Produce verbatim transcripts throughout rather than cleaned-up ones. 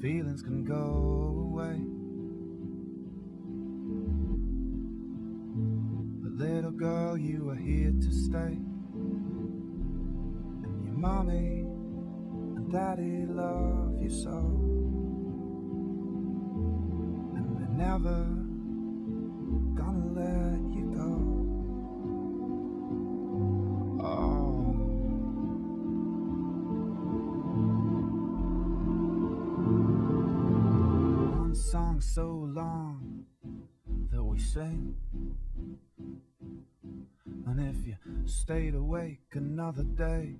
feelings can go away. But little girl, you are here to stay, and your mommy and daddy love you so, and they're never gonna let you go. Song so long that we sing, and if you stayed awake another day,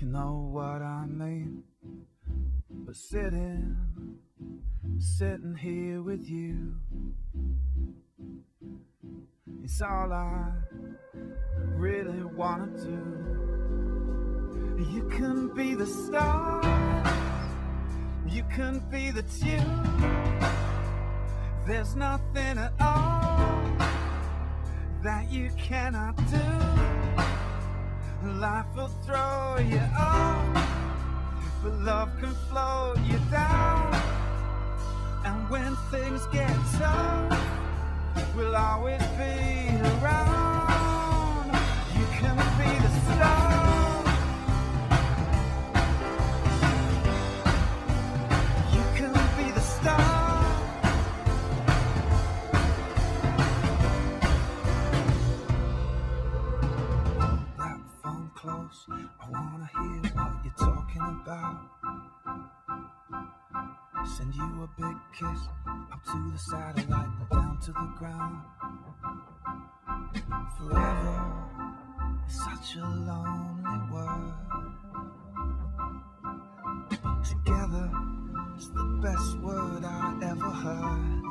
you know what I mean. But sitting, sitting here with you, it's all I really wanna do. You can be the star, you can be the tune. There's nothing at all that you cannot do. Life will throw you off, but love can float you down. And when things get tough, we'll always be around. You can be the star, I wanna hear what you're talking about. Send you a big kiss up to the satellite and down to the ground. Forever is such a lonely word, but together it's the best word I ever heard.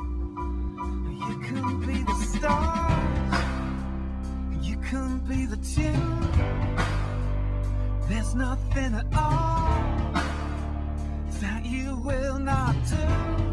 You can be the stars, you can be the tune. There's nothing at all that you will not do.